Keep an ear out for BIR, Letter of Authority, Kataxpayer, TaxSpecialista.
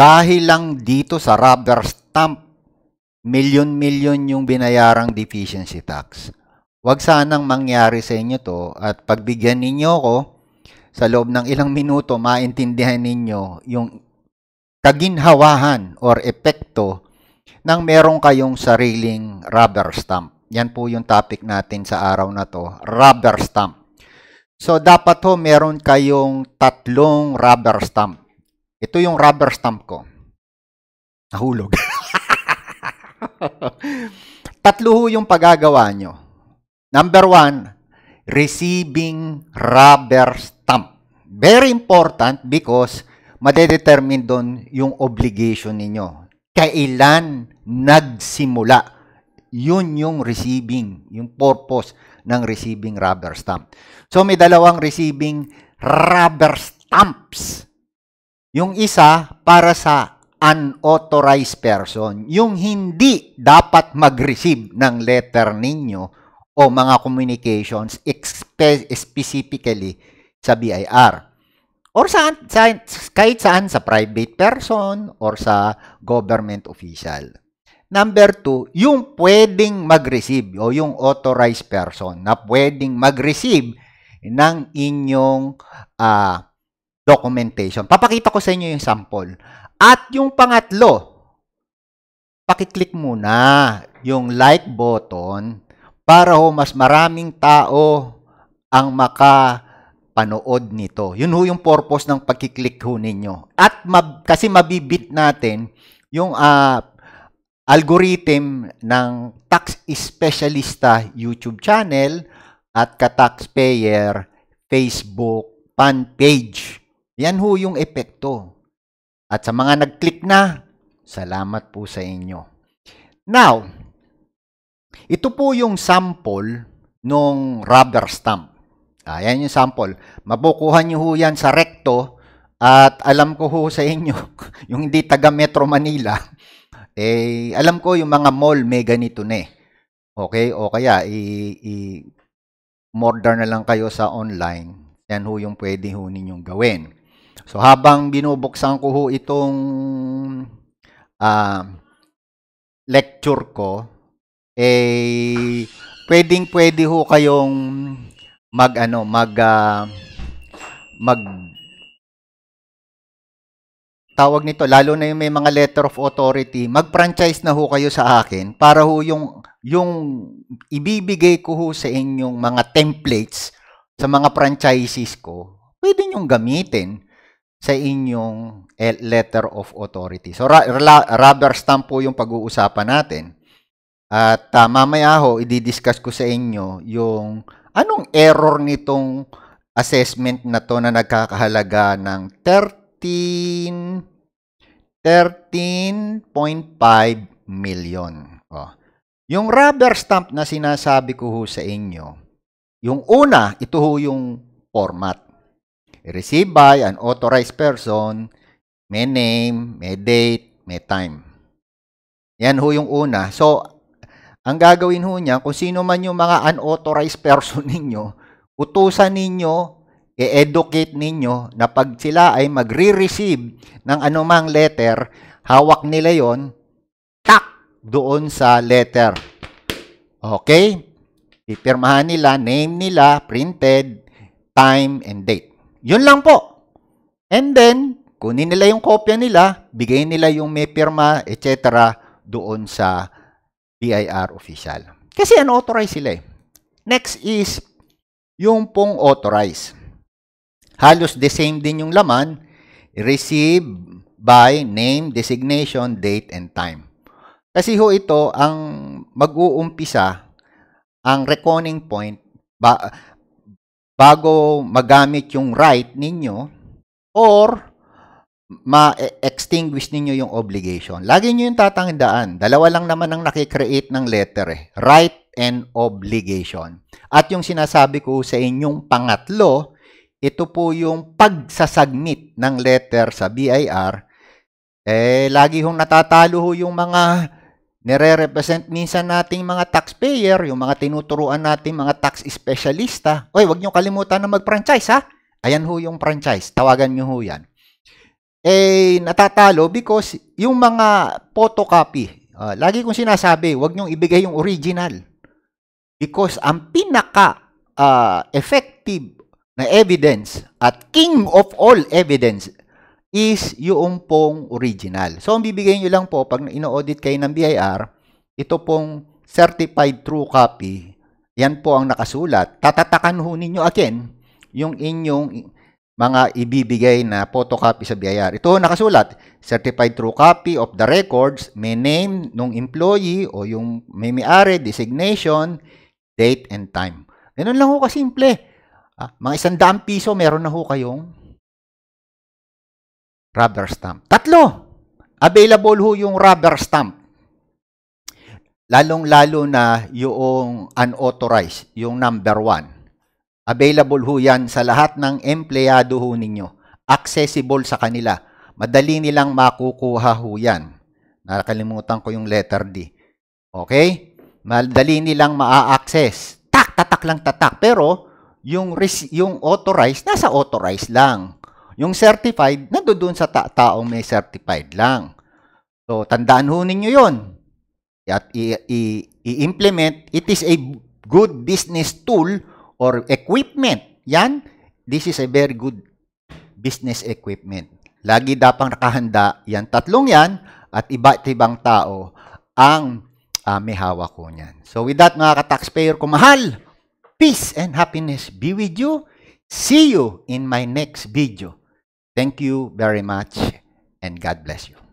Dahil lang dito sa rubber stamp, milyon-milyon yung binayarang deficiency tax. Huwag sanang mangyari sa inyo to at pagbigyan ninyo ko sa loob ng ilang minuto maintindihan ninyo yung kaginhawahan or epekto ng meron kayong sariling rubber stamp. Yan po yung topic natin sa araw na to, rubber stamp. So dapat ho meron kayong tatlong rubber stamp. Ito yung rubber stamp ko. Nahulog. Tatlo ho yung paggagawa nyo. Number one, receiving rubber stamp. Very important because madedetermine doon yung obligation ninyo. Kailan nagsimula. Yun yung receiving, yung purpose ng receiving rubber stamp. So may dalawang receiving rubber stamps. Yung isa para sa unauthorized person, yung hindi dapat mag-receive ng letter ninyo o mga communications specifically sa BIR. Or kahit saan, sa private person or sa government official. Number two, yung pwedeng mag-receive o yung authorized person na pwedeng mag-receive ng inyong documentation. Papakita ko sa inyo yung sample. At yung pangatlo, pakiclick muna yung like button para ho mas maraming tao ang makapanood nito. Yun ho yung purpose ng pagkiklik ho ninyo. At kasi mabibit natin yung algorithm ng tax specialista YouTube channel at ka-taxpayer Facebook fan page. Yan ho yung epekto. At sa mga nag-click na, salamat po sa inyo. Now, ito po yung sample nung rubber stamp. Ayan yung sample. Mabukuhan nyo ho yan sa Recto at alam ko ho sa inyo, yung hindi taga Metro Manila, eh, alam ko yung mga mall may ganito na eh. Okay? O kaya, i-order na lang kayo sa online. Yan ho yung pwede ho ninyong gawin. So, habang binubuksan ko ho itong lecture ko, eh pwedeng-pwede ho kayong tawag nito, lalo na yung may mga letter of authority, mag-franchise na ho kayo sa akin para ho yung ibibigay ko ho sa inyong mga templates sa mga franchises ko, pwede nyong gamitin sa inyong letter of authority. So, rubber stamp po yung pag-uusapan natin. At mamaya ho, i-discuss ko sa inyo yung anong error nitong assessment na to na nagkakahalaga ng 13.5 million. Oh. Yung rubber stamp na sinasabi ko ho sa inyo, yung una, ito ho yung format. Received by an authorized person, may name, may date, may time. Yan ho yung una. So, ang gagawin ho niya, kung sino man yung mga unauthorized person ninyo, utusan ninyo, i-educate ninyo na pag sila ay magre-receive ng anumang letter, hawak nila yon, tak! Doon sa letter. Okay? Pipirmahan nila, name nila, printed, time, and date. Yun lang po. And then, kunin nila yung kopya nila, bigay nila yung may pirma, etc. doon sa BIR official. Kasi unauthorized sila eh. Next is yung pong authorized. Halos the same din yung laman, received by name, designation, date, and time. Kasi ho ito ang mag-uumpisa ang reckoning point bago magamit yung right ninyo or ma-extinguish ninyo yung obligation. Lagi nyo yung tatandaan. Dalawa lang naman ang nakikreate ng letter eh. Right and obligation. At yung sinasabi ko sa inyong pangatlo, ito po yung pagsasagmit ng letter sa BIR. Eh, lagi hong natatalo ho yung mga nire-represent minsan nating mga taxpayer, yung mga tinuturuan nating mga tax specialista. Oy, wag nyo kalimutan na mag-franchise ha. Ayan ho yung franchise. Tawagan nyo ho yan. eh natatalo because yung mga photocopy, lagi kong sinasabi, huwag nyong ibigay yung original. Because ang pinaka effective na evidence at king of all evidence is yung pong original. So, ang bibigay nyo lang po pag ino-audit kayo ng BIR, ito pong certified true copy, yan po ang nakasulat. Tatatakan ho ninyo again yung inyong mga ibibigay na photocopy sa BIR. Ito nakasulat, certified true copy of the records, may name nung employee o yung may-ari, designation, date and time. Ganun lang ho kasimple. Mga 100 piso, meron na ho kayong rubber stamp. Tatlo, available ho yung rubber stamp. Lalong-lalo na yung unauthorized, yung number 1. Available ho yan sa lahat ng empleyado ho ninyo. Accessible sa kanila. Madali nilang makukuha ho yan. Nakalimutan ko yung letter D. Okay? Madali nilang maa-access. Tak-tatak lang tatak. Pero yung authorized, nasa authorized lang. Yung certified, nandoon sa taong may certified lang. So, tandaan ho ninyo yun. At i-implement, it is a good business tool or equipment. Yan, this is a very good business equipment. Lagi dapat nakahanda yan. Tatlong yan at iba't ibang tao ang may hawak ko niyan. So with that, mga ka-taxpayer ko mahal, peace and happiness be with you. See you in my next video. Thank you very much and God bless you.